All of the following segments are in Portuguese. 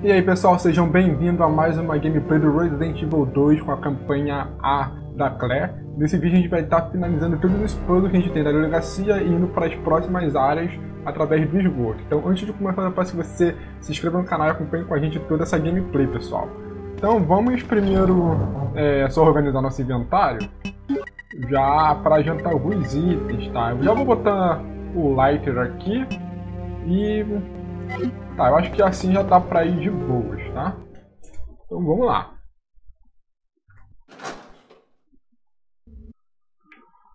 E aí pessoal, sejam bem-vindos a mais uma gameplay do Resident Evil 2 com a campanha A da Claire. Nesse vídeo a gente vai estar finalizando tudo os puzzles que a gente tem da delegacia e indo para as próximas áreas através do esgoto. Então antes de começar, eu peço que você se inscreva no canal e acompanhe com a gente toda essa gameplay, pessoal. Então vamos primeiro só organizar nosso inventário, já para adiantar alguns itens, tá? Eu já vou botar o Lighter aqui e... tá, eu acho que assim já tá pra ir de boas, tá? Então vamos lá.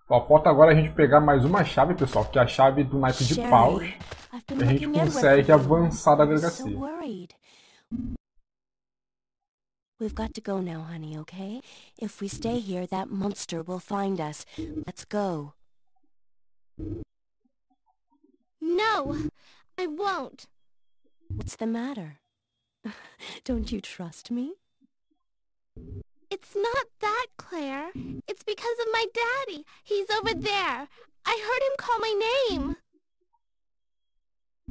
Ó, falta agora a gente pegar mais uma chave, pessoal, que é a chave do naipe de paus. E a gente consegue avançar da delegacia. We've got to go now, honey, okay? If we stay here, that monster will find us. Let's go. No, I won't. What's the matter? Don't you trust me? It's not that, Claire. It's because of my daddy. He's over there. I heard him call my name.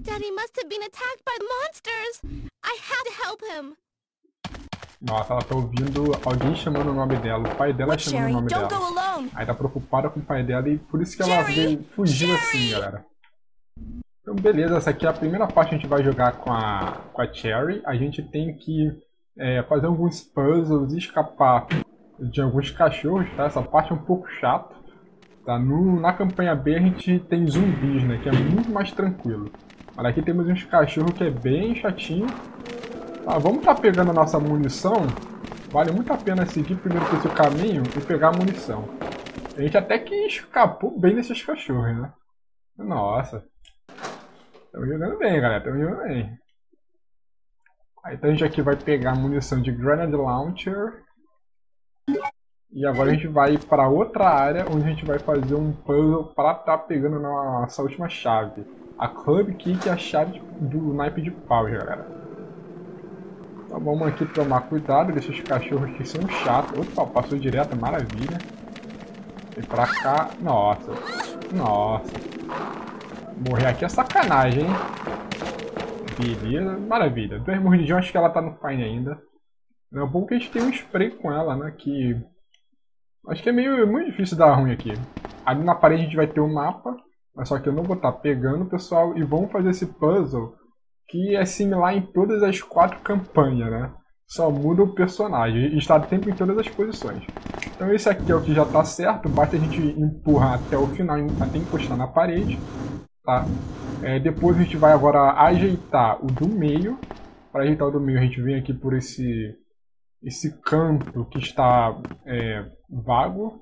Daddy must have been attacked by monsters. I had to help him. Nossa, ela tá ouvindo alguém chamando o nome dela, o pai dela chamando o nome dela. Aí tá preocupada com o pai dela e por isso que ela veio fugindo assim, galera. Então beleza, essa aqui é a primeira parte que a gente vai jogar com a Sherry. A gente tem que fazer alguns puzzles e escapar de alguns cachorros, tá? Essa parte é um pouco chata, tá? Na campanha B a gente tem zumbis, né? Que é muito mais tranquilo. Mas aqui temos uns cachorros que é bem chatinho. Tá, vamos estar pegando a nossa munição. Vale muito a pena seguir primeiro por esse caminho e pegar a munição. A gente até que escapou bem desses cachorros, né? Nossa. Estamos jogando bem, galera. Estamos jogando bem. Aí, então a gente aqui vai pegar a munição de Grenade Launcher. E agora a gente vai para outra área onde a gente vai fazer um puzzle para estar pegando a nossa última chave. A Club Key, que é a chave do naipe de pau, galera. Então vamos aqui tomar cuidado, deixa os cachorros que são chatos. Opa, passou direto, maravilha. E pra cá, nossa, nossa. Morrer aqui é sacanagem, hein? Beleza, maravilha. 2 mordidinhos, acho que ela tá no fine ainda. É bom que a gente tem um spray com ela, né? Que acho que é meio muito difícil dar ruim aqui. Ali na parede a gente vai ter um mapa, mas só que eu não vou estar pegando, pessoal. E vamos fazer esse puzzle, que é similar em todas as 4 campanhas, né? Só muda o personagem e está tempo em todas as posições. Então esse aqui é o que já está certo, basta a gente empurrar até o final, até encostar na parede, tá? Depois a gente vai agora ajeitar o do meio. Para ajeitar o do meio a gente vem aqui por esse canto que está vago.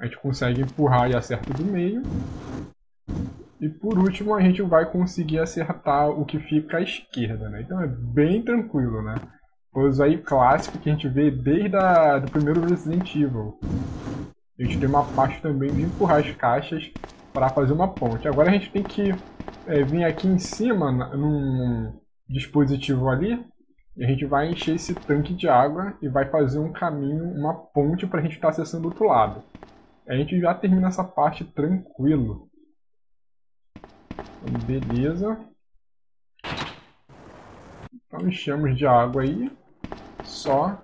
A gente consegue empurrar e acerta o do meio. E por último a gente vai conseguir acertar o que fica à esquerda, né? Então é bem tranquilo, né? Puzzle aí clássico que a gente vê desde do primeiro Resident Evil. A gente tem uma parte também de empurrar as caixas para fazer uma ponte. Agora a gente tem que vir aqui em cima num dispositivo ali. E a gente vai encher esse tanque de água e vai fazer um caminho, uma ponte para a gente estar acessando o outro lado. A gente já termina essa parte tranquilo. Beleza. Então enchemos de água aí. Só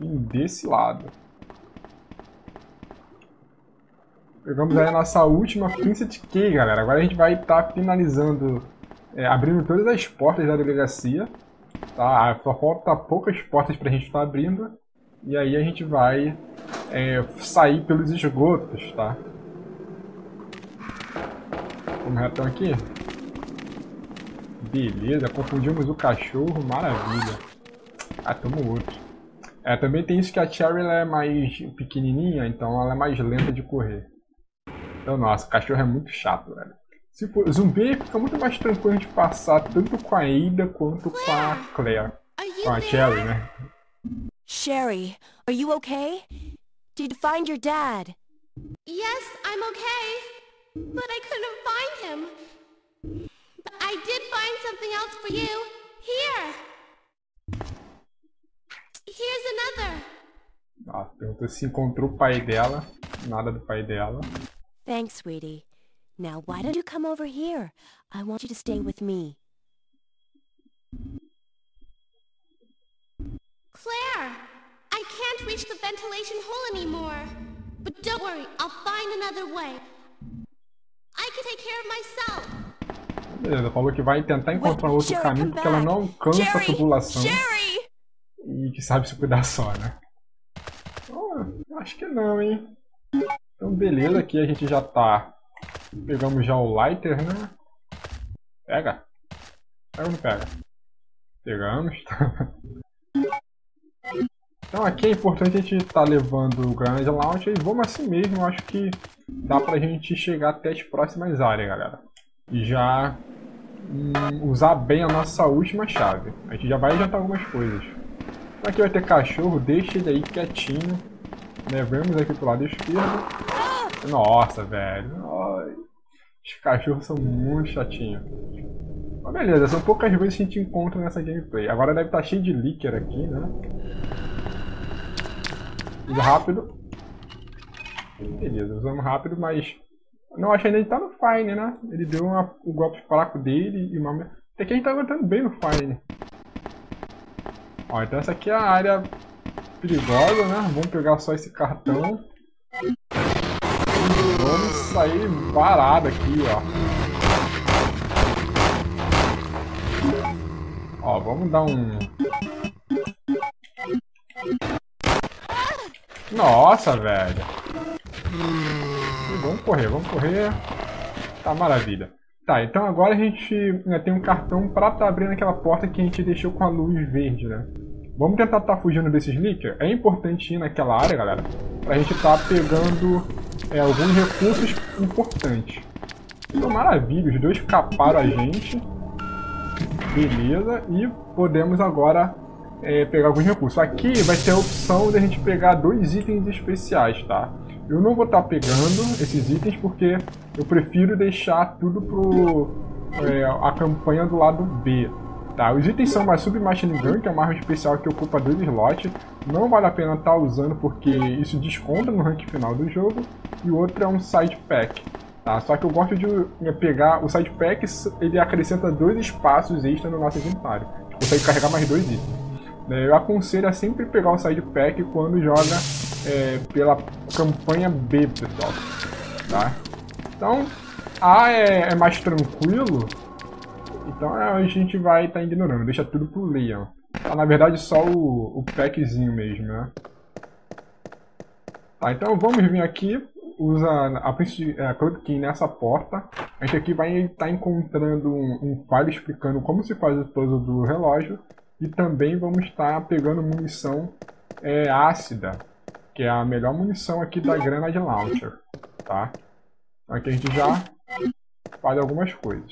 desse lado. Pegamos aí a nossa última Princess Key, galera. Agora a gente vai estar finalizando, abrindo todas as portas da delegacia, tá? Só falta poucas portas pra gente estar abrindo. E aí a gente vai sair pelos esgotos, tá? Vamos retão aqui. Beleza, confundimos o cachorro, maravilha. Ah, tamo outro. Também tem isso que a Sherry é mais pequenininha, então ela é mais lenta de correr. Então, nossa, o cachorro é muito chato, velho. Se for zumbi, fica muito mais tranquilo de passar tanto com a Ada quanto com a Claire. Com a Sherry, né? Sherry, are you okay? Did you find your dad? Yes, I'm okay. But I couldn't find him. But I did find something else for you. Here. Here's another. Ah, perguntou se encontrou o pai dela. Nada do pai dela. Thanks, sweetie. Now why don't you come over here? I want you to stay with me. reach the ventilation hole anymore. But don't worry, I'll find another way. I can take care of myself. Beleza, falou que vai tentar encontrar outro caminho porque ela não alcança a tubulação e que sabe se cuidar só, né? Oh, acho que não, hein? Então beleza, aqui a gente já tá... Pegamos já o Lighter, né? Pega! Pega ou não pega? Pegamos. Então aqui é importante a gente estar levando o Grenade Launcher e vamos assim mesmo, acho que dá pra gente chegar até as próximas áreas, galera. E já usar bem a nossa última chave. A gente já vai adiantar algumas coisas. Aqui vai ter cachorro, deixa ele aí quietinho. Levamos aqui pro lado esquerdo. Nossa, velho. Os cachorros são muito chatinhos. Mas beleza, são poucas vezes que a gente encontra nessa gameplay. Agora deve estar cheio de Licker aqui, né? Usa rápido. Beleza, usamos rápido, mas... Não, acho que ele tá no Fine, né? Ele deu um golpe fraco dele e uma... Até que a gente tá aguentando bem no Fine. Ó, então essa aqui é a área perigosa, né? Vamos pegar só esse cartão. Vamos sair varado aqui, ó. Ó, vamos dar um... Nossa, velho! Vamos correr, vamos correr. Tá, maravilha. Tá, então agora a gente tem um cartão pra tá abrindo aquela porta que a gente deixou com a luz verde, né? Vamos tentar tá fugindo desses Licker. É importante ir naquela área, galera, pra gente tá pegando alguns recursos importantes. Então, maravilha, os dois caparam a gente. Beleza, e podemos agora pegar alguns recursos. Aqui vai ter a opção de a gente pegar dois itens especiais, tá? Eu não vou estar pegando esses itens porque eu prefiro deixar tudo para a campanha do lado B. Tá? Os itens são uma Submachine Gun, que é uma arma especial que ocupa 2 slots. Não vale a pena estar usando porque isso desconta no ranking final do jogo. E o outro é um Side Pack. Tá? Só que eu gosto de pegar o Side Pack, ele acrescenta 2 espaços extra no nosso inventário. A gente consegue carregar mais 2 itens. Eu aconselho a sempre pegar o Side Pack quando joga pela campanha B, pessoal, tá? Então, A é mais tranquilo, então a gente vai estar ignorando, deixa tudo pro Leon. Tá, na verdade só o packzinho mesmo, né? Tá, então vamos vir aqui, usa a Club Key nessa porta. A gente aqui vai estar encontrando um file explicando como se faz o puzzle do relógio. E também vamos estar pegando munição ácida, que é a melhor munição aqui da Grenade Launcher, tá? Aqui a gente já faz algumas coisas.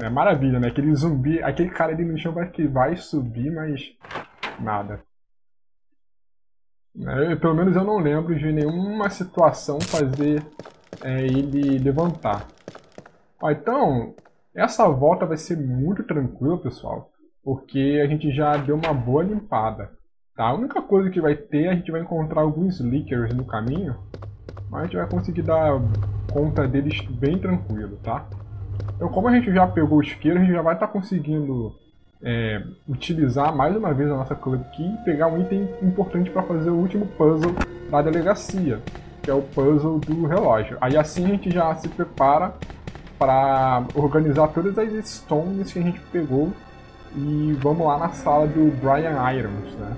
É maravilha, né? Aquele zumbi, aquele cara ali no chão vai subir, mas nada. Pelo menos eu não lembro de nenhuma situação fazer ele levantar. Ó, então, essa volta vai ser muito tranquila, pessoal. Porque a gente já deu uma boa limpada, tá? A única coisa que vai ter, a gente vai encontrar alguns Lickers no caminho, mas a gente vai conseguir dar conta deles bem tranquilo, tá? Então, como a gente já pegou o isqueiro, a gente já vai estar conseguindo utilizar mais uma vez a nossa Club Key e pegar um item importante para fazer o último puzzle da delegacia, que é o puzzle do relógio. Aí assim a gente já se prepara para organizar todas as stones que a gente pegou. E vamos lá na sala do Brian Irons, né?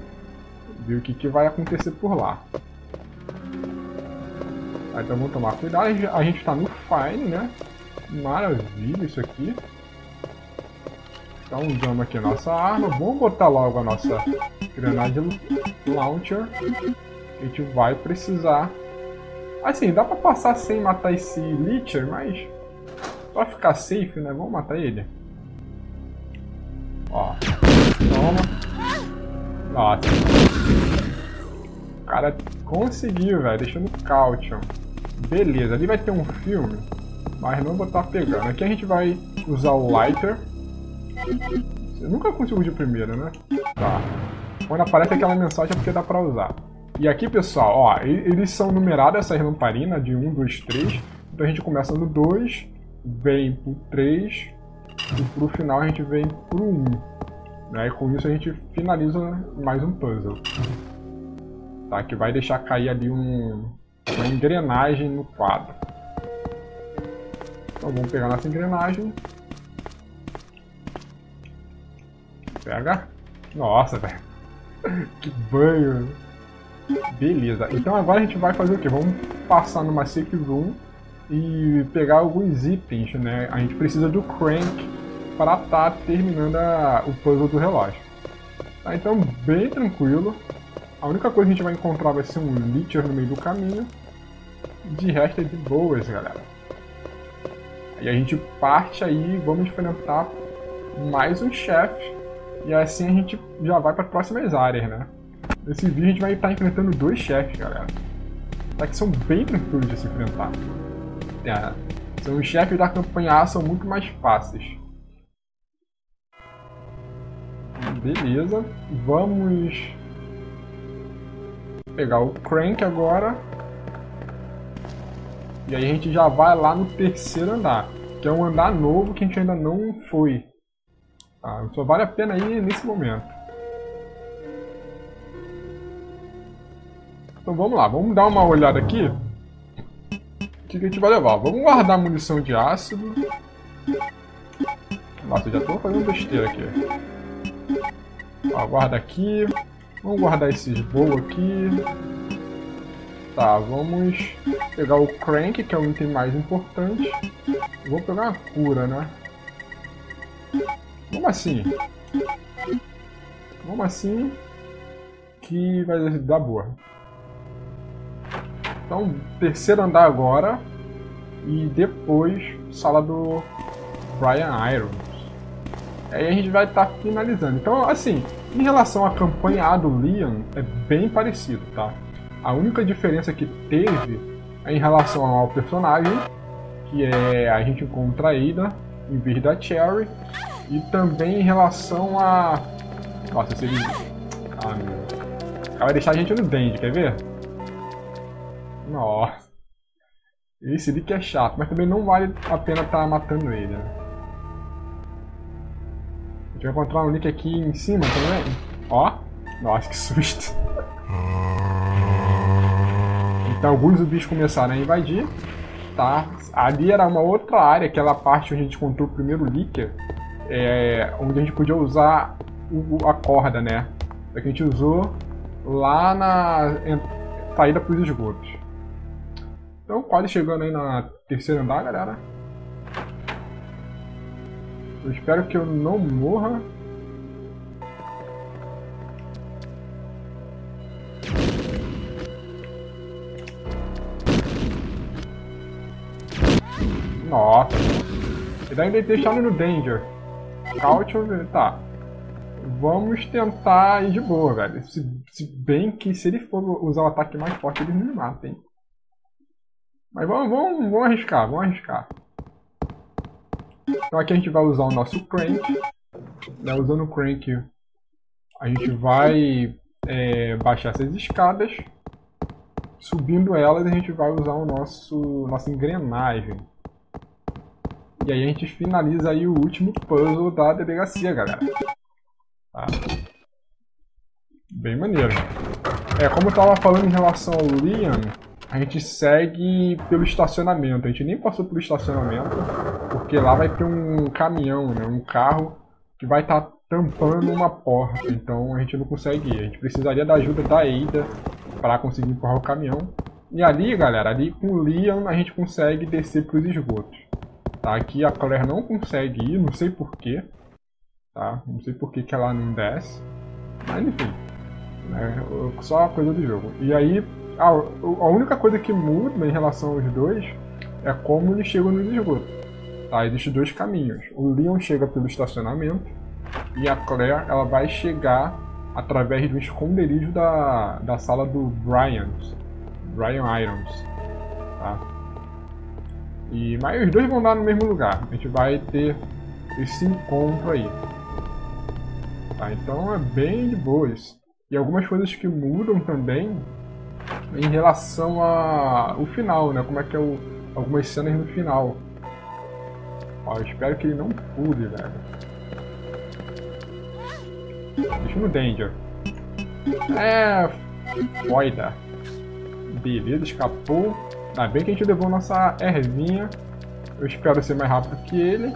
Ver o que vai acontecer por lá. Tá, então vamos tomar cuidado. A gente tá no Fine, né? Maravilha isso aqui. Então usamos aqui a nossa arma. Vamos botar logo a nossa Grenade Launcher. A gente vai precisar... Assim, dá pra passar sem matar esse Licker, mas... Pra ficar safe, né? Vamos matar ele. Ó, toma. Nossa. O cara conseguiu, velho. Deixou no caution. Beleza, ali vai ter um filme, mas não vou estar pegando. Aqui a gente vai usar o Lighter. Eu nunca consigo de primeira, né? Tá. Quando aparece aquela mensagem é porque dá pra usar. E aqui, pessoal, ó, eles são numerados, essas lamparinas, de 1, 2, 3. Então a gente começa no 2, vem pro 3... E pro final a gente vem pro 1, né? E com isso a gente finaliza mais um puzzle. tá? Que vai deixar cair ali uma engrenagem no quadro. Então vamos pegar nossa engrenagem. Pega. Nossa, velho. Que banho. Beleza. Então agora a gente vai fazer o quê? Vamos passar numa safe room e pegar alguns itens, né? A gente precisa do crank para estar terminando o puzzle do relógio. Tá, então bem tranquilo. A única coisa que a gente vai encontrar vai ser um Licker no meio do caminho. De resto é de boas, galera. E a gente parte aí e vamos enfrentar mais um chefe. E assim a gente já vai para as próximas áreas, né? Nesse vídeo a gente vai estar enfrentando dois chefes, galera. Tá, que são bem tranquilos de se enfrentar. São os chefes da campanha A, são muito mais fáceis. Beleza, vamos pegar o crank agora. E aí a gente já vai lá no terceiro andar, que é um andar novo que a gente ainda não foi. Tá, só vale a pena ir nesse momento. Então vamos lá, vamos dar uma olhada aqui. O que a gente vai levar? Vamos guardar munição de ácido. Nossa, eu já estou fazendo besteira aqui. Ó, guarda aqui. Vamos guardar esses bolos aqui. Tá, vamos pegar o crank, que é o item mais importante. Vou pegar uma cura, né? Vamos assim. Vamos assim. Que vai dar boa. Então, terceiro andar agora. E depois, sala do Brian Irons. Aí a gente vai estar finalizando. Então, assim, em relação à campanha A do Leon, é bem parecido, tá? A única diferença que teve é em relação ao personagem, que é a gente encontra a Ada em vez da Sherry. E também em relação a... Nossa, esse vídeo... Ah, meu... Ela vai deixar a gente no dente, quer ver? Nossa, esse Licker é chato, mas também não vale a pena estar matando ele, né? A gente vai encontrar um Licker aqui em cima também. Ó, nossa, que susto. Então alguns zumbis começaram a invadir, tá? Ali era uma outra área, aquela parte onde a gente encontrou o primeiro Licker, onde a gente podia usar a corda, né? Só que a gente usou lá na saída para os esgotos. Então quase chegando aí na terceira andar, galera. Eu espero que eu não morra. Nossa. Ele ainda deixou no danger. Caution, tá. Vamos tentar ir de boa, velho. Se bem que se ele for usar o ataque mais forte, ele me mata, hein. Mas vamos arriscar, vamos arriscar. Então aqui a gente vai usar o nosso crank. Né? Usando o crank, a gente vai baixar essas escadas. Subindo elas, a gente vai usar o nossa engrenagem. E aí a gente finaliza aí o último puzzle da delegacia, galera. Tá. Bem maneiro. Como eu tava falando em relação ao Leon, a gente segue pelo estacionamento. A gente nem passou pelo estacionamento, porque lá vai ter um caminhão, né, um carro, que vai estar tampando uma porta. Então a gente não consegue ir. A gente precisaria da ajuda da Ada para conseguir empurrar o caminhão. E ali, galera, ali com o Leon a gente consegue descer para os esgotos. Tá? Aqui a Claire não consegue ir, não sei porquê. Tá? Não sei por que que ela não desce. Mas enfim, né? Só a coisa do jogo. E aí a única coisa que muda em relação aos dois é como eles chegam no esgoto. Tá? Existem dois caminhos. O Leon chega pelo estacionamento e a Claire ela vai chegar através do esconderijo da sala do Brian Irons. Tá? Mas os dois vão dar no mesmo lugar. A gente vai ter esse encontro aí. Tá? Então é bem de boas. E algumas coisas que mudam também em relação ao final, né? Como é que é algumas cenas no final. Ó, eu espero que ele não pule, velho. Deixa no danger. Moida. Beleza, escapou. Ainda bem que a gente levou nossa ervinha. Eu espero ser mais rápido que ele.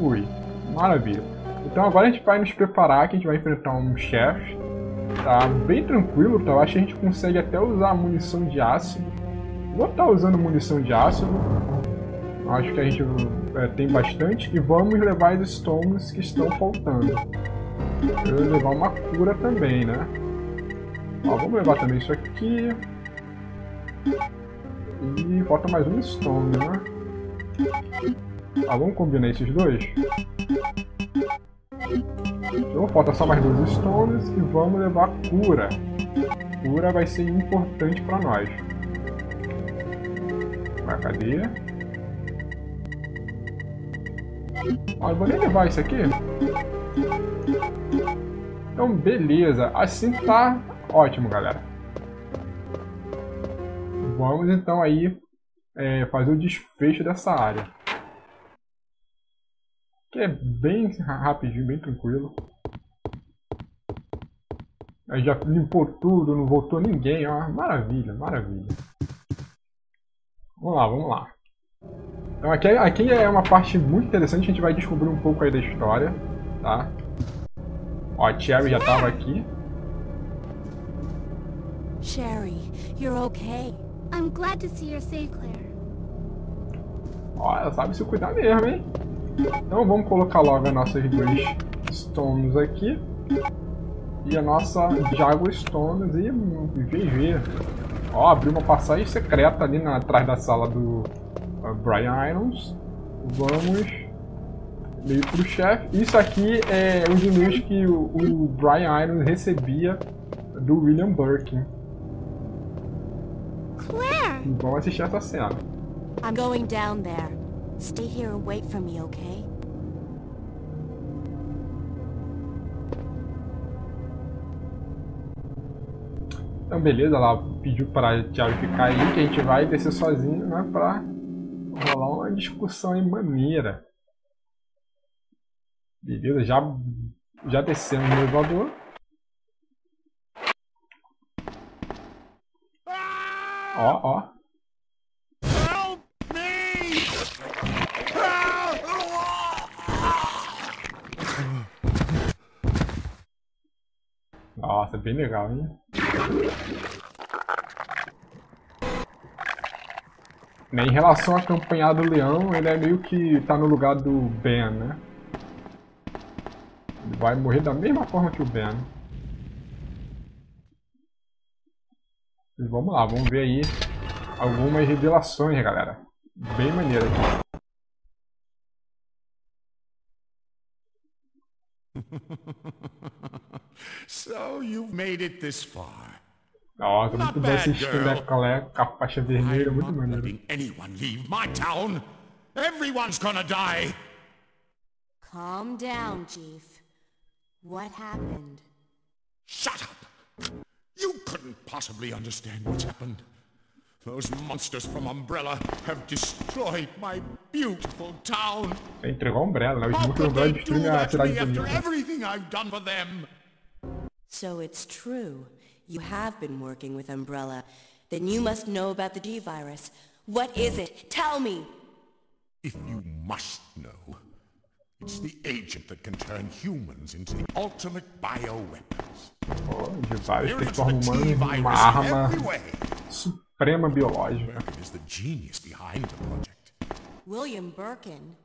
Ui, maravilha. Então agora a gente vai nos preparar, que a gente vai enfrentar um chefe. Tá bem tranquilo, tá? Eu acho que a gente consegue até usar munição de ácido. Vou estar usando munição de ácido. Acho que a gente tem bastante. E vamos levar os stones que estão faltando. Eu vou levar uma cura também, né? Ó, vamos levar também isso aqui. E falta mais um stone, né? Tá, vamos combinar esses dois? Então falta só mais 2 stones e vamos levar a cura. Cura vai ser importante pra nós. Vai, cadê? Ó, eu vou nem levar isso aqui. Então beleza, assim tá ótimo, galera. Vamos então aí fazer o desfecho dessa área. Que é bem rapidinho, bem tranquilo. Aí já limpou tudo, não voltou ninguém, ó. Maravilha, maravilha. Vamos lá, vamos lá. Então aqui é uma parte muito interessante, a gente vai descobrir um pouco aí da história, tá? Ó, a Sherry já tava aqui. Sherry, you're okay. I'm glad to see you're safe, Claire. Ó, ela sabe se cuidar mesmo, hein? Então vamos colocar logo as nossas 2 stones aqui. E a nossa Jaguar Stones e GG. Ó, abriu uma passagem secreta ali atrás da sala do Brian Irons. Vamos meio pro chefe. Isso aqui é um dinheiro que o Brian Irons recebia do William Birkin. Claire! Vamos assistir essa cena. I'm going down there. Stay here and wait for me, okay? Então beleza, ela pediu para a Tiago ficar aí, que a gente vai descer sozinho, né, pra rolar uma discussão aí maneira. Beleza, já descemos no elevador. Ó, ó. Nossa, bem legal, hein? Em relação à campanha do Leão, ele é meio que tá no lugar do Ben, né? Ele vai morrer da mesma forma que o Ben. E vamos lá, vamos ver aí algumas revelações, galera. Bem maneiro aqui. So you've made it this far. Nossa, muito bem assistido, né? Qual é a faixa vermelha, muito maneiro. Anyone leave my town? Everyone's gonna die. Calm down, Chief. What happened? Shut up. You couldn't possibly understand what's happened. Those monsters from Umbrella have destroyed my beautiful town. Entregou a Umbrella, né? Os monstros da Umbrella destruem a cidade de Nova. Everything I've done for them. So it's true. You have been working with Umbrella. Then you must know about the G-Virus. What is it? Tell me! If you must know, it's the agent that can turn humans into the ultimate bioweapons. Oh, G-Virus transforma humanos em uma arma suprema biológica. Birkin is the genius behind the project. William Birkin?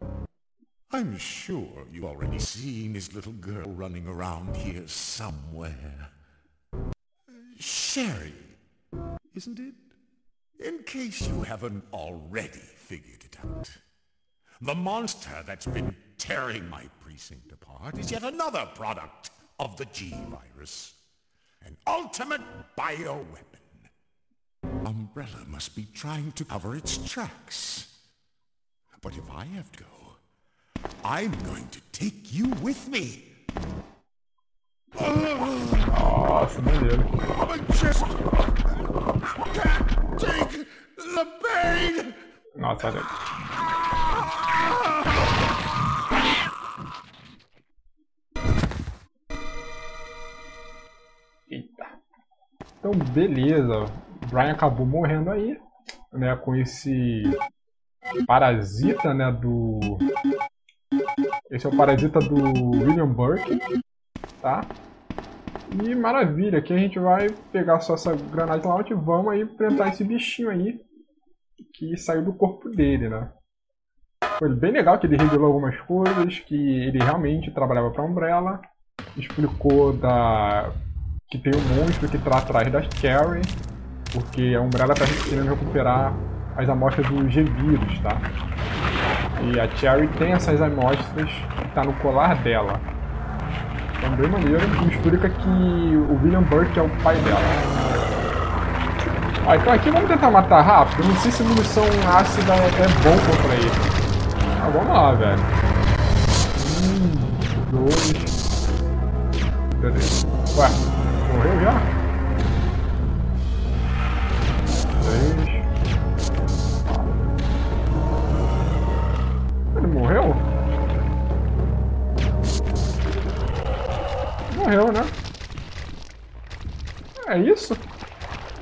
I'm sure you've already seen his little girl running around here somewhere. Sherry, isn't it? In case you haven't already figured it out. The monster that's been tearing my precinct apart is yet another product of the G-Virus. An ultimate bioweapon. Umbrella must be trying to cover its tracks. But if I have to go, I'm going to take you with me. Nossa, maneiro. Nossa, olha. Então, beleza. O Brian acabou morrendo aí, né, com esse parasita, né, do... Esse é o parasita do William Birkin, tá? E maravilha, aqui a gente vai pegar só essa Grenade Launcher e vamos aí enfrentar esse bichinho aí que saiu do corpo dele, né? Foi bem legal que ele revelou algumas coisas, que ele realmente trabalhava para a Umbrella, explicou que tem um monstro que está atrás da Sherry, porque a Umbrella está querendo recuperar as amostras do G-Virus, tá? E a Sherry tem essas amostras que tá no colar dela. Então, bem maneiro, explica que o William Birkin é o pai dela. Ah, então aqui vamos tentar matar rápido. Eu não sei se munição ácida é bom contra ele. Ah, vamos lá, velho. 1, 2... Cadê? Ué, morreu já? 3... Ele morreu? Morreu, né? É isso?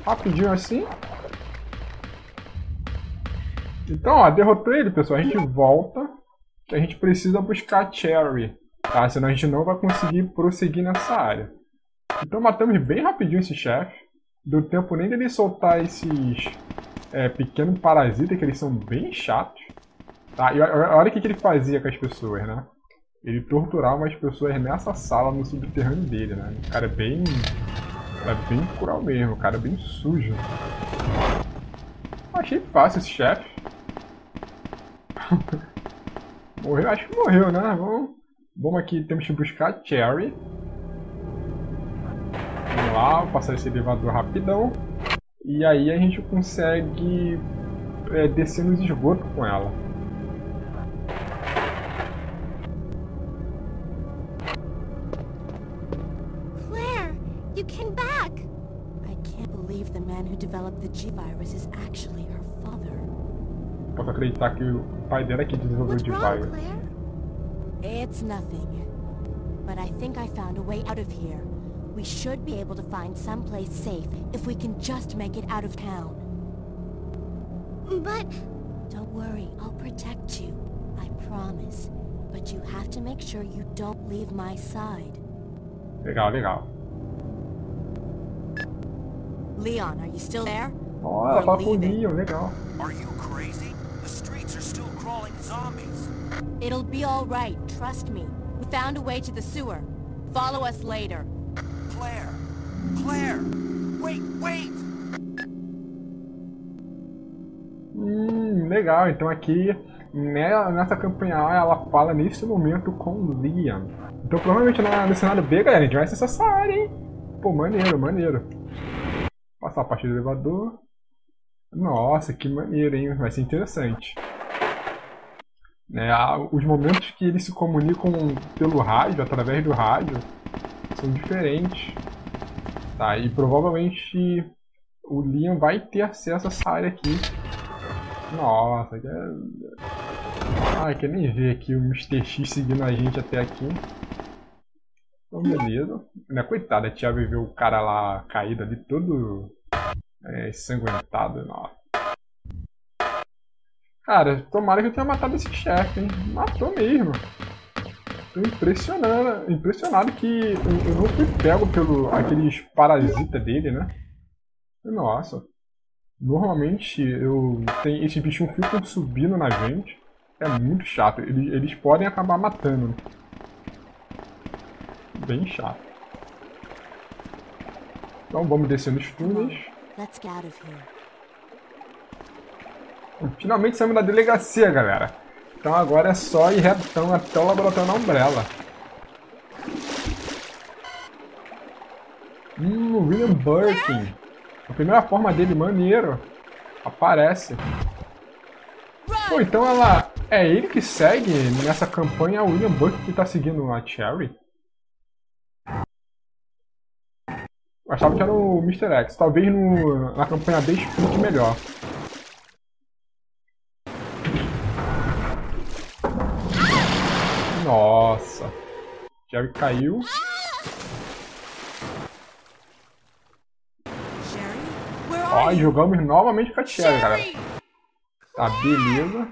Rapidinho assim. Então, ó, derrotou ele, pessoal. A gente volta, que a gente precisa buscar a Sherry, tá? Senão a gente não vai conseguir prosseguir nessa área. Então matamos bem rapidinho esse chefe. Deu tempo nem dele soltar esses pequenos parasitas, que eles são bem chatos. Tá, e olha o que ele fazia com as pessoas, né? Ele torturava as pessoas nessa sala, no subterrâneo dele, né? O cara é bem... É bem cruel mesmo, o cara é bem sujo. Achei fácil esse chefe. Morreu? Acho que morreu, né? Vamos aqui, temos que buscar a Sherry. Vamos lá, vou passar esse elevador rapidão. E aí a gente consegue descer nos esgotos com ela. The G-Virus is actually her father. Posso acreditar que o pai dela é que desenvolveu o G-Virus. It's nothing. But I think I found a way out of here. We should be able to find someplace safe if we can just make it out of town. But don't worry, I'll protect you. I promise. But you have to make sure you don't leave my side. Legal, legal. Leon, are you still there? Oh, ela fala com o Leon, legal. Are you crazy? The streets are still crawling zombies. It'll be all right, trust me. We found a way to the sewer. Follow us later. Claire, Claire, wait, wait. Legal. Então aqui nessa campanha A, ela fala nesse momento com o Leon. Então provavelmente no cenário B, galera, a gente vai acessar essa área, hein? Pô, maneiro, maneiro. Passar a parte do elevador. Nossa, que maneiro, hein? Vai ser interessante. Os momentos que eles se comunicam pelo rádio, através do rádio, são diferentes. Tá, e provavelmente o Liam vai ter acesso a essa área aqui. Nossa, quer nem ver aqui o Mr. X seguindo a gente até aqui. Então, beleza. Coitada, a Tia viveu o cara lá caído ali, todo ensanguentado. Nossa. Cara, tomara que eu tenha matado esse chefe, hein? Matou mesmo. Tô impressionado que eu não fui pego pelo aqueles parasitas dele, né? Nossa. Normalmente esses bichos ficam subindo na gente. É muito chato. Eles podem acabar matando. Bem chato. Então vamos descer nos túneis. Finalmente saímos da delegacia, galera. Então agora é só ir retão até o laboratório da Umbrella. William Birkin. A primeira forma dele, maneiro, aparece. Pô, então ela... É ele que segue nessa campanha, o William Birkin que tá seguindo a Sherry. Eu achava que era o Mr. X, talvez na campanha B explique melhor. Nossa! Sherry caiu. Ó, jogamos novamente com a Sherry, cara. Tá, beleza.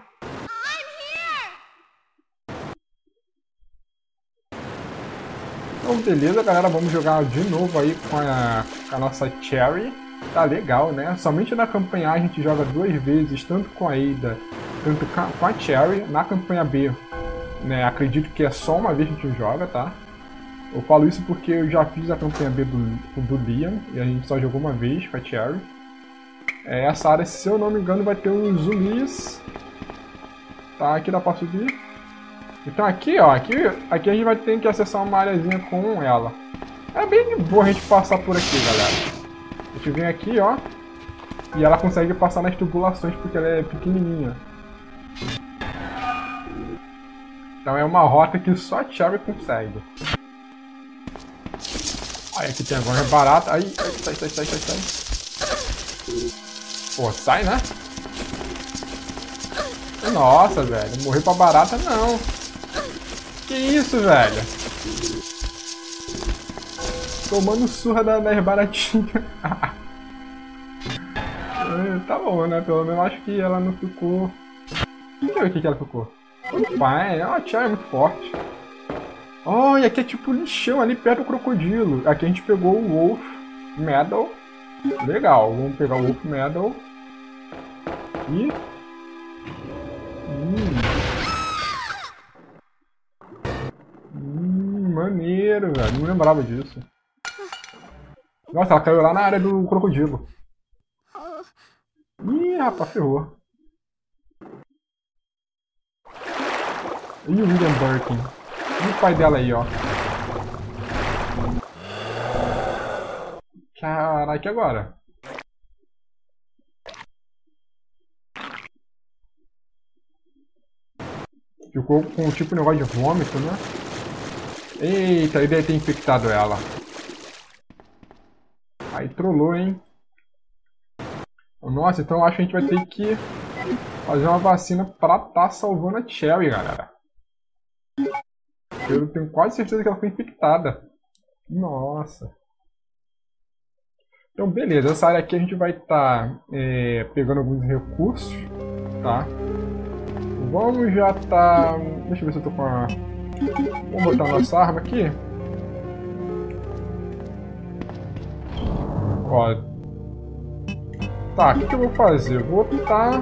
Então, beleza, galera. Vamos jogar de novo aí com a nossa Sherry. Tá legal, né? Somente na campanha A a gente joga duas vezes, tanto com a Ada, tanto com a Sherry. Na campanha B, né, acredito que é só uma vez que a gente joga, tá? Eu falo isso porque eu já fiz a campanha B do Liam e a gente só jogou uma vez com a Sherry. É, essa área, se eu não me engano, vai ter uns zumbis. Tá, aqui dá pra subir. Então aqui, ó, aqui a gente vai ter que acessar uma areazinha com ela. É bem de boa a gente passar por aqui, galera. A gente vem aqui, ó, e ela consegue passar nas tubulações porque ela é pequenininha. Então é uma rota que só a Sherry consegue. Aí aqui tem agora barata. Aí, sai. Pô, sai, né? Nossa, velho, morrer pra barata não. Que isso, velho? Tomando surra das baratinhas. Tá bom, né? Pelo menos acho que ela não ficou... Deixa eu ver o que ela ficou. Pai, a Sherry é muito forte. Oh, e aqui é tipo lixão ali perto do crocodilo. Aqui a gente pegou o Wolf Medal. Legal, vamos pegar o Wolf Medal. E... maneiro, velho. Não lembrava disso. Nossa, ela caiu lá na área do crocodilo. Ih, rapaz, ferrou. E o William Birkin. E o pai dela aí, ó. Caraca, agora? Ficou com tipo um negócio de vômito, né? Eita, ele deve ter infectado ela. Aí trollou, hein? Nossa, então acho que a gente vai ter que fazer uma vacina pra tá salvando a Sherry, galera. Eu tenho quase certeza que ela foi infectada. Nossa. Então, beleza. Essa área aqui a gente vai tá pegando alguns recursos, tá? Vamos já tá... Deixa eu ver se eu tô com a... Vamos botar nossa arma aqui. Ó. Tá, o que eu vou fazer? Eu vou optar...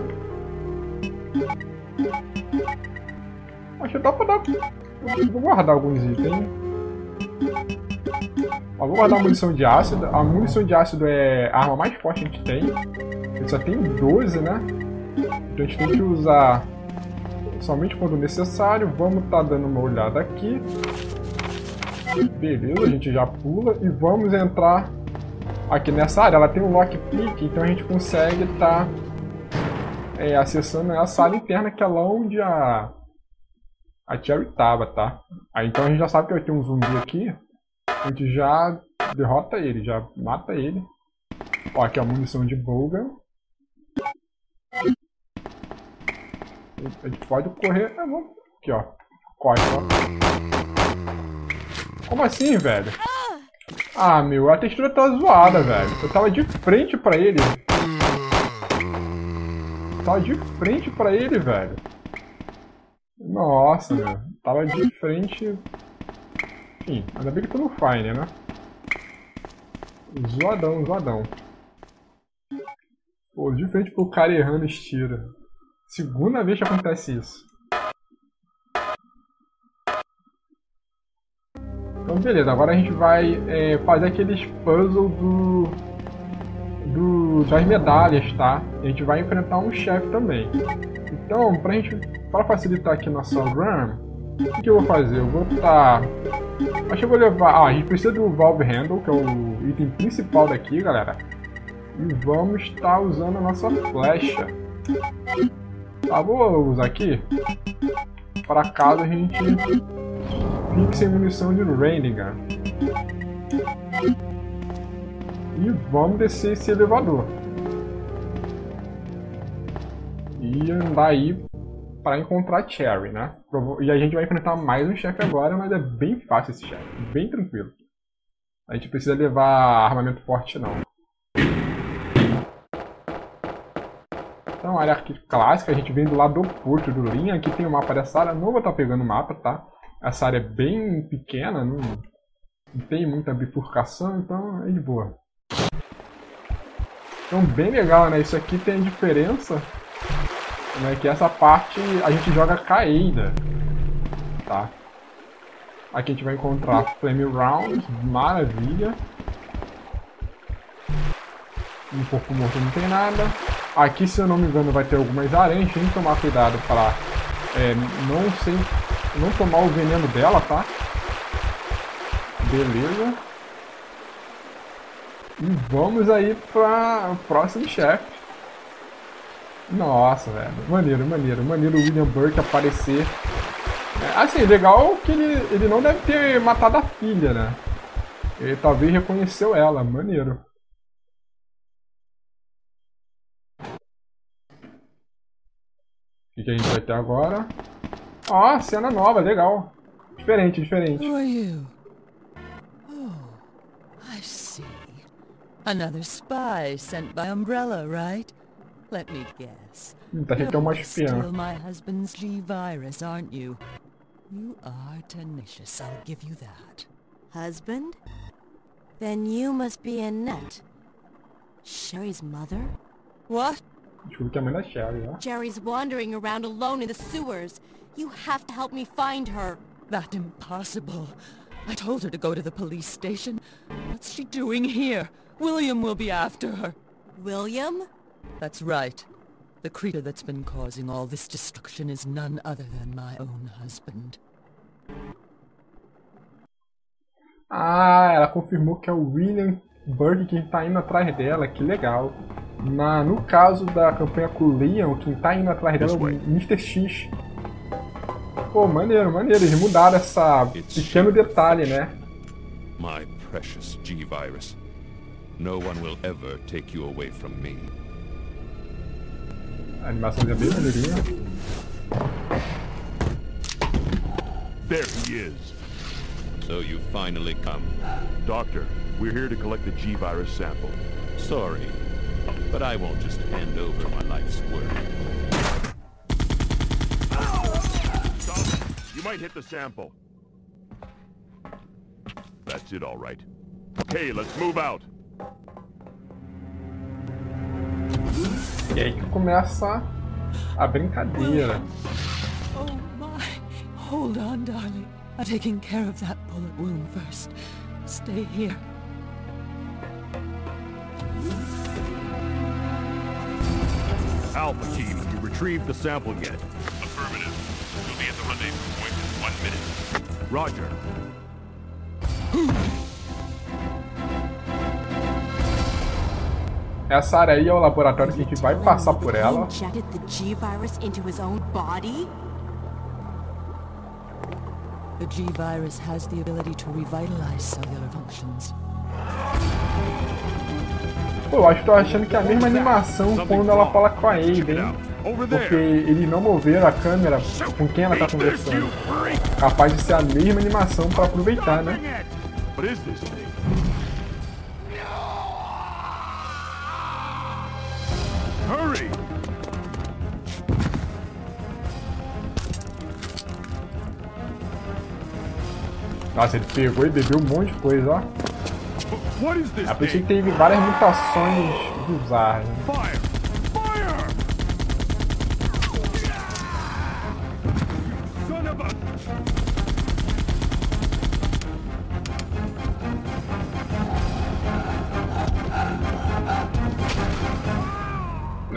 Acho que dá pra dar... Vou guardar alguns itens. Ó, vou guardar a munição de ácido. A munição de ácido é a arma mais forte que a gente tem. A gente só tem 12, né? Então a gente tem que usar... somente quando necessário. Vamos tá dando uma olhada aqui. Beleza, a gente já pula e vamos entrar aqui nessa área. Ela tem um lockpick, então a gente consegue tá acessando essa área interna que é lá onde a Sherry tava, tá? Aí então a gente já sabe que vai ter um zumbi aqui. A gente já derrota ele, já mata ele. Ó, aqui é a munição de bolga. A gente pode correr... Aqui, ó. Corre, ó. Como assim, velho? Ah, meu. A textura tá zoada, velho. Eu tava de frente pra ele. Velho. Nossa, meu. Tava de frente... Enfim, ainda bem que tô no Fine, né? Zoadão, zoadão. Pô, de frente pro cara errando os tiros. Segunda vez que acontece isso. Então beleza, agora a gente vai fazer aqueles puzzles das medalhas, tá? A gente vai enfrentar um chefe também. Então, pra facilitar aqui nossa run, o que eu vou fazer? Eu vou botar... Acho que eu vou levar... Ah, a gente precisa do Valve Handle, que é o item principal daqui, galera. E vamos estar usando a nossa flecha. Tá, vou usar aqui, para caso a gente fique sem munição de Rainigan. E vamos descer esse elevador. E andar aí para encontrar a Sherry, né? E a gente vai enfrentar mais um chefe agora, mas é bem fácil esse chefe, bem tranquilo. A gente precisa levar armamento forte não. numa área aqui clássica, a gente vem do lado oposto do Leon. Aqui tem o mapa dessa área, não vou estar pegando o mapa, tá? Essa área é bem pequena, não tem muita bifurcação, então é de boa. Então bem legal, né? Isso aqui tem diferença, né? Que essa parte a gente joga caída, tá? Aqui a gente vai encontrar Flame Rounds, maravilha. Um pouco morto não tem nada. Aqui, se eu não me engano, vai ter algumas aranhas. Tem que tomar cuidado para não tomar o veneno dela, tá? Beleza. E vamos aí para o próximo chefe. Nossa, velho. Maneiro, maneiro. Maneiro o William Birkin aparecer. Assim, legal que ele não deve ter matado a filha, né? Ele talvez reconheceu ela. Maneiro. O que a gente vai ter agora? Ó, cena nova, legal. Diferente, diferente. Who are you? Oh, I see. Another spy sent by Umbrella, right? Let me guess. Tá, aqui tem uma espiã. You're my husband's G-Virus, aren't you? You are tenacious, I'll give you that. Husband? Then you must be Annette. Sherry's mother? What? Sherry's wandering around alone in the sewers. You have to help me find her. That's impossible. I told her to go to the police station. What's she doing here? William will be after her. William? That's right. The creature that's been causing all this destruction is none other than my own husband. Ah, ela confirmou que é o William Birkin quem tá indo atrás dela. Que legal. No caso da campanha com o Leon, quem tá indo atrás dela é o Mr. X. Pô, maneiro, maneiro. Eles mudaram essa pequeno detalhe, né? My precious G-Virus. No one will ever take you away from me. A animação já é bem maneirinha. There he is. So you finally come. Doctor, we're here to collect the G-Virus sample. Sorry. But I won't just hand over my life's work. Stop. You might hit the sample. That's it, all right. Okay, let's move out. E aí que começa a brincadeira. Oh my. Hold on, darling. I'm taking care of that bullet wound first. Stay here. Alpha team, have you retrieved the sample yet? Affirmative. You'll be at the rendezvous point in 1 minute. Roger. Essa área aí é o laboratório que a gente vai passar por ela. The G-Virus has the ability to revitalize cellular functions. Pô, eu acho que tô achando que é a mesma animação quando ela fala com a Ada, hein? Porque eles não moveram a câmera com quem ela tá conversando. Capaz de ser a mesma animação pra aproveitar, né? Nossa, ele pegou e bebeu um monte de coisa, ó. A pessoa teve várias mutações dos ar. Né?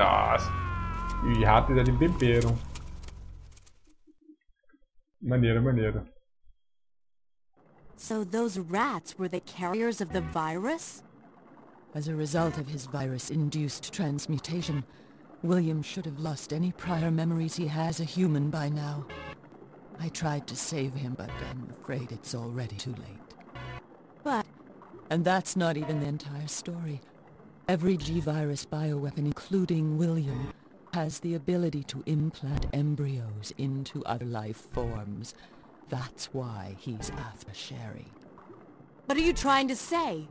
Nossa, e os ratos ali beberam. Maneiro, maneiro. So those rats were the carriers of the virus? As a result of his virus-induced transmutation, William should have lost any prior memories he has a human by now. I tried to save him, but I'm afraid it's already too late. But... And that's not even the entire story. Every G-Virus bioweapon, including William, has the ability to implant embryos into other life forms. That's why he's after Sherry. What are you trying to say?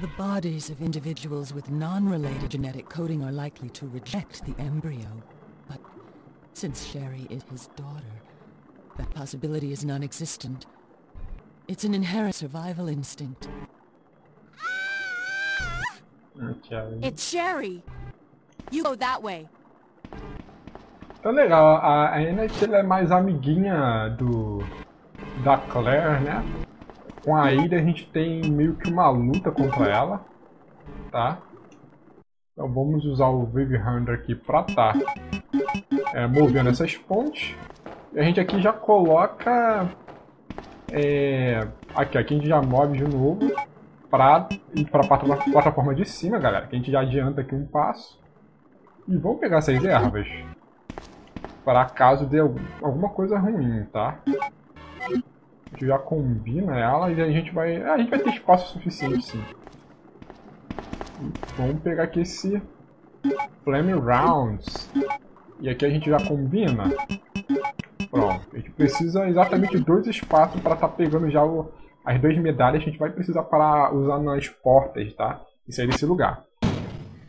The bodies of individuals with non-related genetic coding are likely to reject the embryo. But since Sherry is his daughter, that possibility is non-existent. It's an inherent survival instinct. Okay. It's Sherry! You go that way! Tá legal, a Annette é mais amiguinha da Claire, né? Com a Ada a gente tem meio que uma luta contra ela, tá? Então vamos usar o Valve Handle aqui pra tá movendo essas pontes. E a gente aqui já coloca... aqui a gente já move de novo pra ir pra plataforma de cima, galera. Que a gente já adianta aqui um passo. E vamos pegar essas ervas. Para caso dê alguma coisa ruim, tá? A gente já combina ela e a gente vai ter espaço suficiente, sim. Vamos pegar aqui esse Flame Rounds. E aqui a gente já combina. Pronto. A gente precisa exatamente 2 espaços para estar pegando já as 2 medalhas. A gente vai precisar para usar nas portas, tá? E sair desse lugar.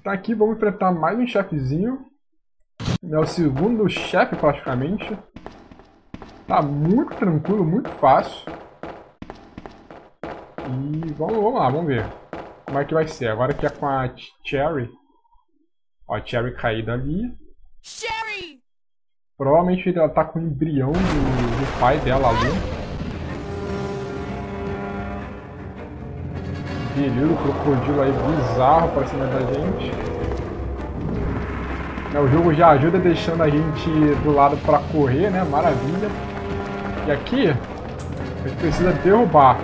Tá, aqui vamos enfrentar mais um chefezinho. É o segundo chefe praticamente. Tá muito tranquilo, muito fácil. E vamos lá, vamos ver como é que vai ser. Agora que é com a Sherry. Ó, a Sherry caída ali. Sherry! Provavelmente ela tá com o embrião do pai dela ali. Delírio, o crocodilo aí bizarro pra cima da gente. O jogo já ajuda deixando a gente do lado para correr, né? Maravilha. E aqui, a gente precisa derrubar.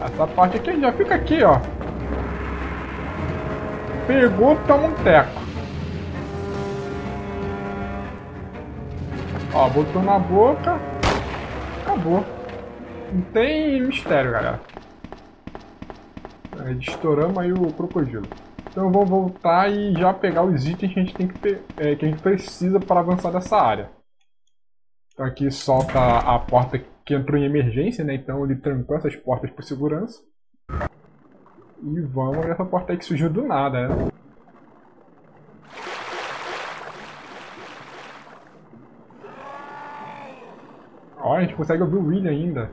Essa parte aqui, a gente já fica aqui, ó. Pegou, toma um teco. Ó, botou na boca. Acabou. Não tem mistério, galera. Estouramos aí o crocodilo. Então vamos voltar e já pegar os itens que a gente, que a gente precisa para avançar dessa área. Então aqui solta a porta que entrou em emergência, né? Então ele trancou essas portas por segurança. E vamos nessa porta aí que surgiu do nada, né? Olha, a gente consegue ouvir o William ainda.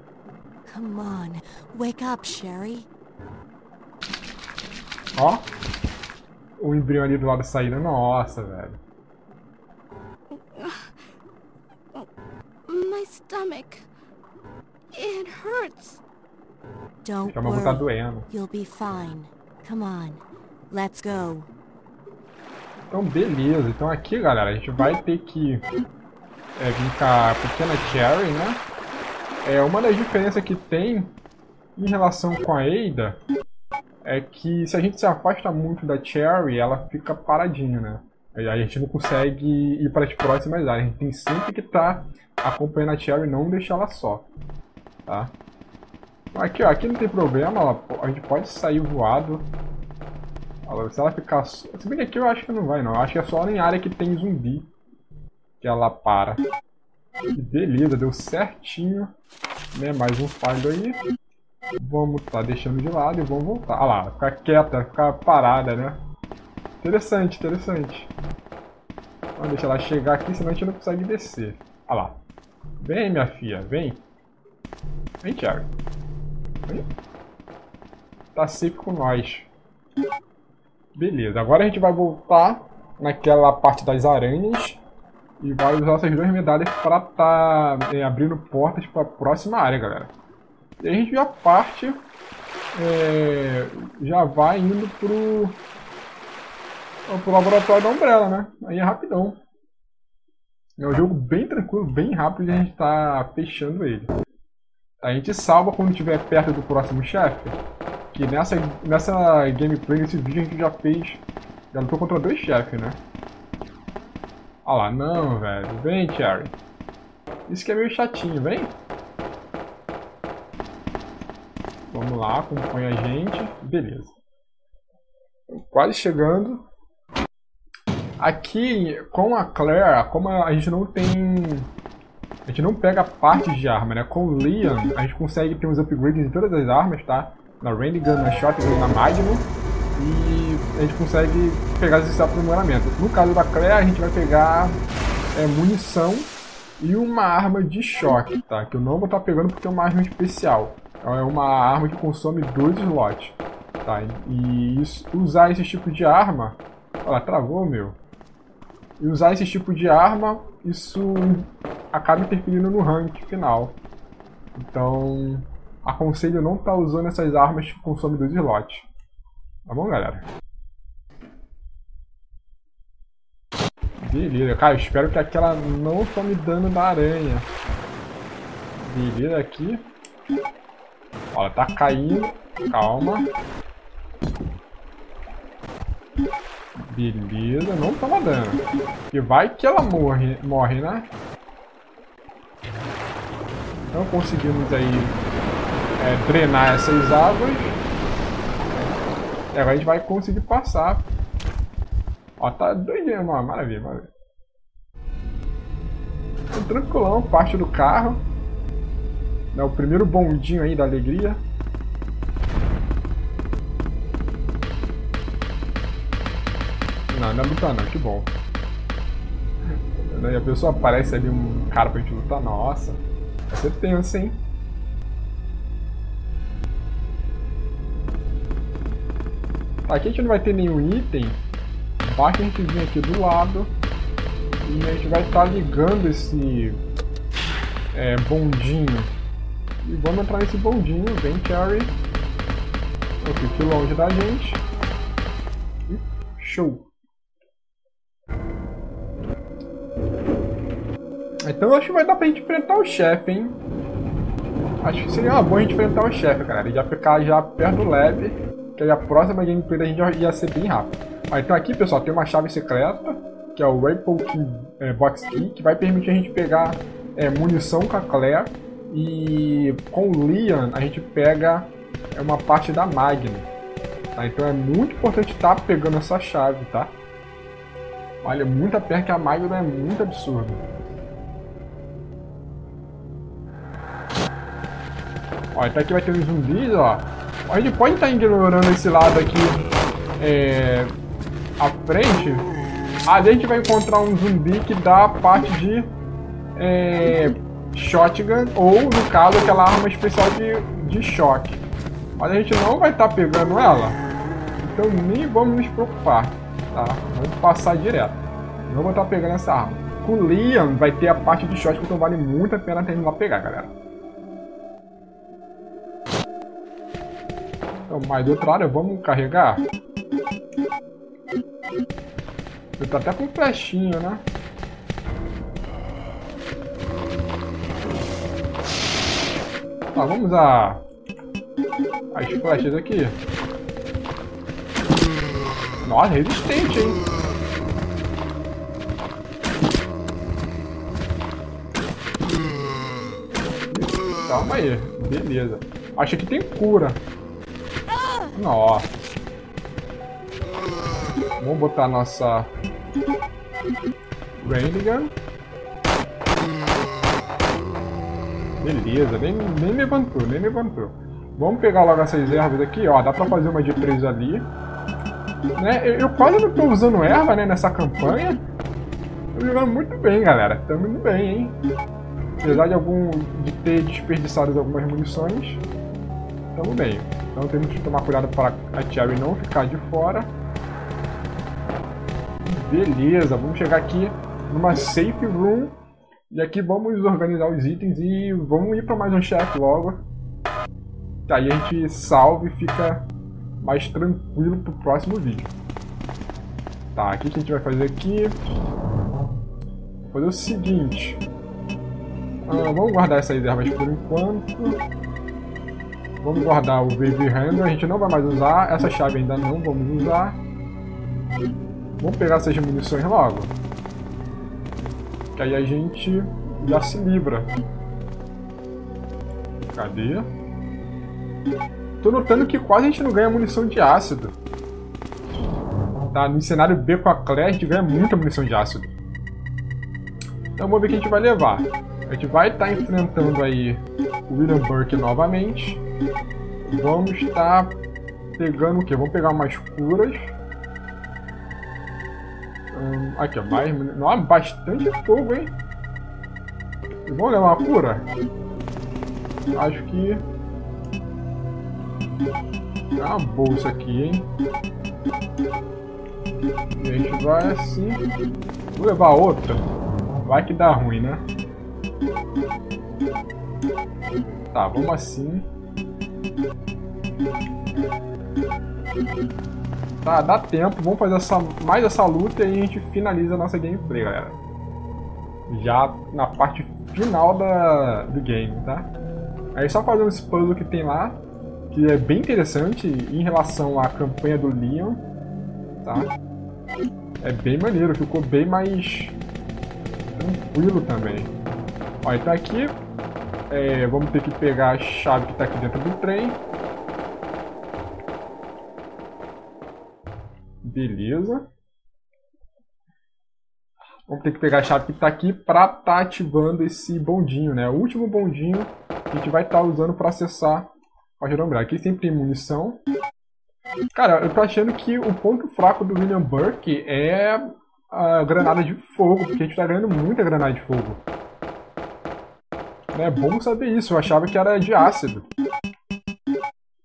Come on, wake up, Sherry. Ó. O embrião ali do lado da saída, nossa, velho. My stomach. It hurts. Don't worry. You'll be fine. Come on. Let's go. Então beleza, então aqui, galera, a gente vai ter que vir com a pequena Sherry, né? É uma das diferenças que tem em relação com a Ada. É que se a gente se afasta muito da Sherry, ela fica paradinha, né? A gente não consegue ir para as próximas áreas. A gente tem sempre que estar acompanhando a Sherry e não deixar ela só, tá? Aqui, ó, aqui não tem problema, a gente pode sair voado. Se ela ficar... Se bem que aqui eu acho que não vai, não. Eu acho que é só em área que tem zumbi que ela para. Que beleza, deu certinho, né? Mais um falho aí. Vamos tá deixando de lado e vamos voltar. Ah lá, ficar quieta, ficar parada, né? Interessante, interessante. Vamos deixar ela chegar aqui, senão a gente não consegue descer. Ah lá. Vem, minha filha, vem. Vem, Sherry. Vem. Tá safe com nós. Beleza, agora a gente vai voltar naquela parte das aranhas. E vai usar essas 2 medalhas pra tá abrindo portas pra próxima área, galera. E a gente já parte, já vai indo pro laboratório da Umbrella, né? Aí é rapidão. É um jogo bem tranquilo, bem rápido, e a gente tá fechando ele. A gente salva quando estiver perto do próximo chefe, que nessa gameplay, nesse vídeo, a gente já fez... Já lutou contra 2 chefes, né? Ah lá, não, velho. Vem, Sherry. Isso que é meio chatinho, vem. Vamos lá, acompanha a gente. Beleza. Quase chegando. Aqui, com a Claire, como a gente não tem... A gente não pega partes de arma, né? Com o Leon, a gente consegue ter uns upgrades em todas as armas, tá? na Rendigun, na Shotgun e na Magnum, e a gente consegue pegar esses status de melhoramento. No caso da Claire, a gente vai pegar munição e uma arma de choque, tá? Que eu não vou estar pegando porque é uma arma especial. É uma arma que consome 2 slots, tá? E usar esse tipo de arma... Olha, travou, meu. E usar esse tipo de arma, isso acaba interferindo no rank final. Então, aconselho não estar usando essas armas que consomem 2 slots. Tá bom, galera? Beleza, cara, eu espero que aquela não tome dano da aranha. Beleza, aqui. Olha, tá caindo. Calma. Beleza, não toma dano. E vai que ela morre, né? Então conseguimos aí drenar essas águas. E agora a gente vai conseguir passar. Ó, tá doidinho, mano. Maravilha, maravilha. Tô tranquilão, parte do carro. É o primeiro bondinho aí da alegria. Não, não é lutar não, que bom. E a pessoa aparece ali um cara pra gente lutar, nossa. Vai ser tenso, hein? Aqui a gente não vai ter nenhum item. Basta a gente vir aqui do lado e a gente vai estar ligando esse bondinho. E vamos entrar nesse bondinho, vem Sherry. Eu fico longe da gente. Show! Então eu acho que vai dar pra gente enfrentar o chefe, hein? Acho que seria uma boa a gente enfrentar o chefe, galera. E já ficar já perto do lab, que aí a próxima gameplay da gente ia ser bem rápida. Ah, então aqui, pessoal, tem uma chave secreta, que é o Apple Key, Box Key, que vai permitir a gente pegar munição com a Claire. E com o Leon a gente pega uma parte da Magnum, tá? Então é muito importante estar pegando essa chave, tá? Olha, muita perca que a Magnum é muito absurda. Ó, então aqui vai ter uns zumbis, ó. A gente pode estar ignorando esse lado aqui à frente. Ali a gente vai encontrar um zumbi que dá a parte de Shotgun, ou no caso aquela arma especial de choque. Mas a gente não vai estar pegando ela, então nem vamos nos preocupar, tá? Vamos passar direto, não vou estar pegando essa arma. Com o Liam vai ter a parte de shotgun, então vale muito a pena terminar pegar, galera. Então, mas de outra área vamos carregar. Eu tô até com flechinha, né? Tá, vamos usar as flechas aqui. Nossa, resistente, hein? Calma aí, beleza. Acho que tem cura. Nossa. Vamos botar a nossa Rendigun. Beleza, nem levantou, nem levantou. Vamos pegar logo essas ervas aqui, ó. Dá pra fazer uma de 3 ali. Né? Eu quase não tô usando erva, né, nessa campanha. Tô jogando muito bem, galera. Tamo indo bem, hein? Apesar de ter desperdiçado algumas munições, tamo bem. Então temos que tomar cuidado para a Sherry não ficar de fora. Beleza, vamos chegar aqui numa safe room. E aqui vamos organizar os itens e vamos ir para mais um chefe logo. Aí a gente salva e fica mais tranquilo pro próximo vídeo. Tá, o que a gente vai fazer aqui? Vou fazer o seguinte. Vamos guardar essas ervas por enquanto. Vamos guardar o Valve Handle, a gente não vai mais usar. Essa chave ainda não vamos usar. Vamos pegar essas munições logo, que aí a gente já se livra. Cadê? Tô notando que quase a gente não ganha munição de ácido. Tá, no cenário B com a Claire a gente ganha muita munição de ácido. Então vamos ver o que a gente vai levar. A gente vai estar enfrentando aí o William Birkin novamente. Vamos estar pegando o quê? Vamos pegar umas curas. Aqui, ó, mais... Nossa, bastante fogo, hein? Vamos levar uma cura? Acho que... Tem uma bolsa aqui, hein? E a gente vai assim... Vou levar outra. Vai que dá ruim, né? Tá, vamos assim. Tá, dá tempo. Vamos fazer mais essa luta e a gente finaliza a nossa gameplay, galera. Já na parte final do game, tá? Aí só fazendo esse puzzle que tem lá, que é bem interessante em relação à campanha do Leon, tá? É bem maneiro, ficou bem mais tranquilo também. Ó, então aqui vamos ter que pegar a chave que tá aqui dentro do trem. Beleza. Vamos ter que pegar a chave que está aqui para estar ativando esse bondinho, né? O último bondinho que a gente vai estar usando para acessar a Jardim Umbrella. Aqui sempre tem munição. Cara, eu tô achando que o ponto fraco do William Birkin é a granada de fogo, porque a gente tá ganhando muita granada de fogo. É bom saber isso, eu achava que era de ácido.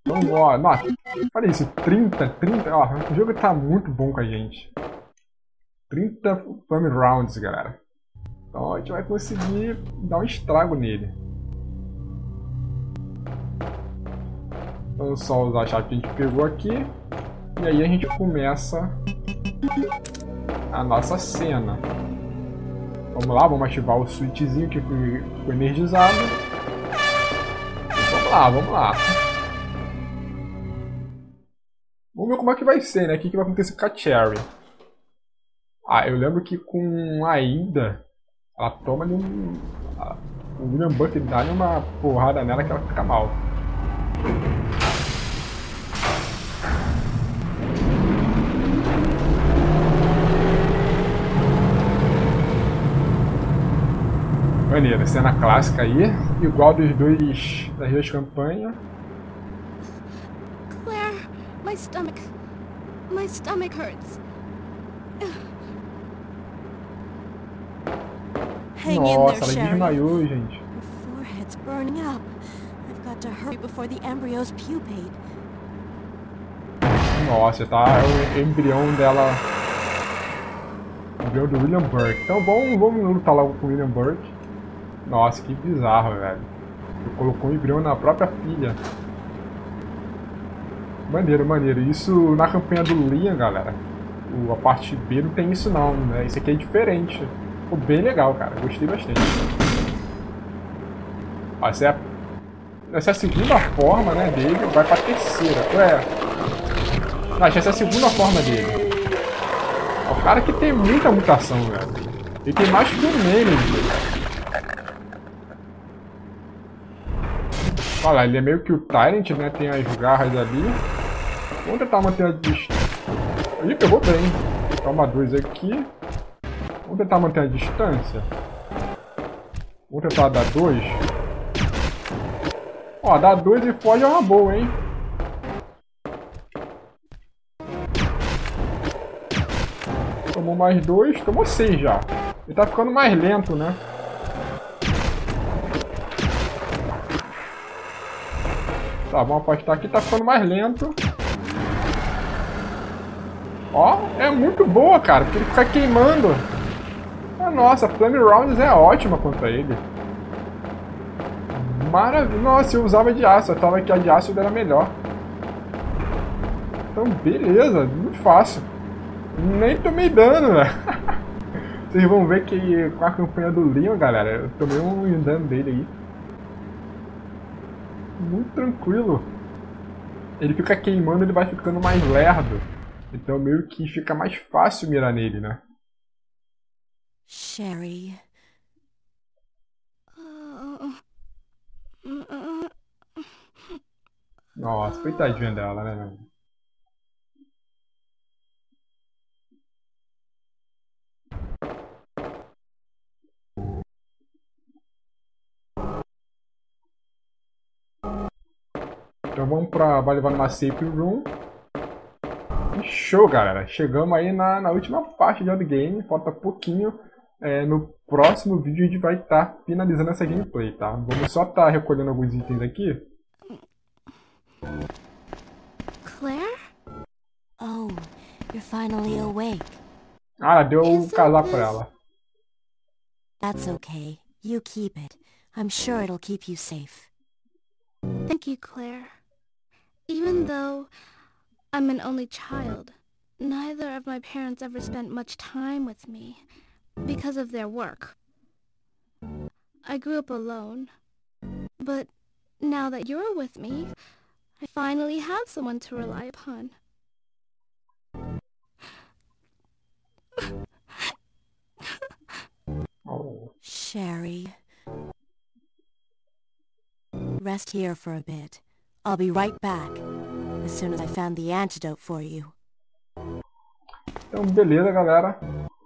Então, ó, nossa, olha isso, 30, ó, o jogo tá muito bom com a gente. 30 thumb rounds, galera. Então a gente vai conseguir dar um estrago nele. Então só usar a chave que a gente pegou aqui. E aí a gente começa a nossa cena. Vamos lá, vamos ativar o switchzinho que foi energizado. Então, vamos lá. Vamos ver como é que vai ser, né? O que vai acontecer com a Sherry. Ah, eu lembro que com a Ada, ela toma ali o William Birkin dá ali uma porrada nela que ela fica mal. Maneiro, cena clássica aí, igual das duas campanhas. Claire, my stomach hurts. Nossa, ela desmaiou, gente. Nossa, tá o embrião dela. O embrião do William Birkin. Então vamos lutar logo com o William Birkin. Nossa, que bizarro, velho. Ele colocou o embrião na própria filha. Maneiro. Isso na campanha do Leon, galera. A parte B não tem isso não, né? Isso aqui é diferente. Ficou bem legal, cara. Gostei bastante. Ó, essa é a segunda forma, né, dele. Vai pra terceira. Ué. Não, essa é a segunda forma dele. É o cara que tem muita mutação, velho. Ele tem mais que o Nene. Olha lá, ele é meio que o Tyrant, né? Tem as garras ali. Vamos tentar manter a distância. Ele pegou bem. Toma 2 aqui. Vamos tentar manter a distância. Vamos tentar dar 2. Ó, dar 2 e foge é uma boa, hein? Tomou mais 2. Tomou 6 já. Ele tá ficando mais lento, né? Tá, vamos apostar aqui. Tá ficando mais lento. Ó, é muito boa, cara. Porque ele fica queimando. Nossa, a Flame Rounds é ótima contra ele. Maravilha. Nossa, eu usava de aço. Eu tava aqui, a de ácido era melhor. Então, beleza. Muito fácil. Nem tomei dano, velho. Vocês vão ver que com a campanha do Leon, galera, eu tomei um dano dele aí. Muito tranquilo. Ele fica queimando, ele vai ficando mais lerdo. Então, meio que fica mais fácil mirar nele, né? Sherry. Nossa, coitadinha dela, né? Então Então vamos pra... vai levar numa safe room. E show, galera. Chegamos aí na última parte já do game. Falta pouquinho. No próximo vídeo a gente vai estar finalizando essa gameplay, tá? Vamos só estar recolhendo alguns itens aqui. Claire? Oh, you're finally awake. Ah, deu o casaco pra ela. That's okay. You keep it. I'm sure it'll keep you safe. Thank you, Claire. Even though I'm an only child, neither of my parents ever spent much time with me because of their work. I grew up alone. But now that you're with me, I finally have someone to rely upon. Sherry. Rest here for a bit. I'll be right back as soon as I found the antidote for you. Então, beleza, galera.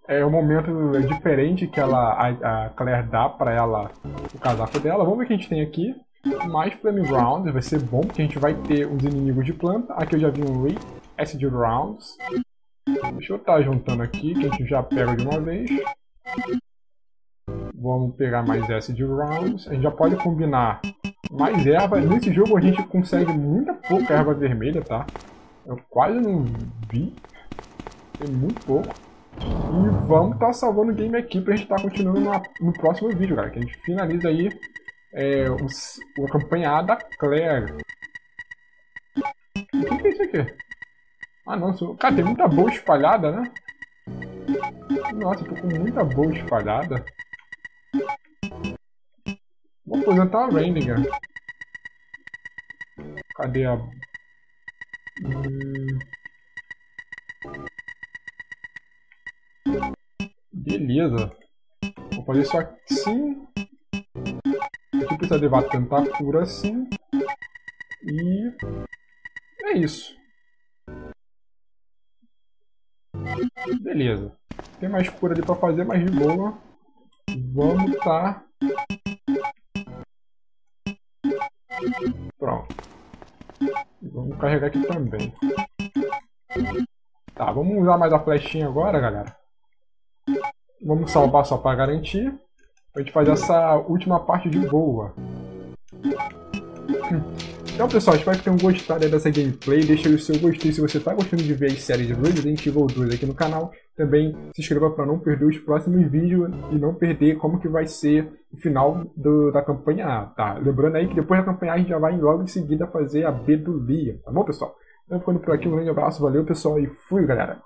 É um momento diferente que ela, a Claire dá pra ela o casaco dela. Vamos ver o que a gente tem aqui. Mais Flame Rounds, vai ser bom, porque a gente vai ter uns inimigos de planta. Aqui eu já vi um Ray, SD Rounds. Deixa eu estar juntando aqui, que a gente já pega de uma vez. Vamos pegar mais SD Rounds. A gente já pode combinar mais erva. Nesse jogo a gente consegue muita pouca erva vermelha, tá? Eu quase não vi. Tem muito pouco. E vamos estar salvando o game aqui pra gente estar continuando no próximo vídeo, galera. Que a gente finaliza aí a campanha da Claire. O que é isso aqui? Ah, não. Cara, tem muita boa espalhada, né? Nossa, eu tô com muita boa espalhada. Vou aposentar a Rendinger. Cadê a... Beleza. Vou fazer isso aqui assim. Aqui precisa levar tentar cura assim. E... é isso. Beleza. Tem mais cura ali pra fazer, mas de boa. Vamos tá... Pronto. Vamos carregar aqui também. Tá, vamos usar mais a flechinha agora, galera. Vamos salvar só para garantir. Pra gente fazer essa última parte de boa. Então, pessoal, espero que tenham gostado dessa gameplay. Deixa aí o seu gostei se você está gostando de ver as séries de Resident Evil 2 aqui no canal. Também se inscreva para não perder os próximos vídeos e não perder como que vai ser o final da campanha A, tá? Lembrando aí que depois da campanha A a gente já vai logo em seguida fazer a B do Leon, tá bom, pessoal? Então, ficando por aqui, um grande abraço, valeu, pessoal, e fui, galera!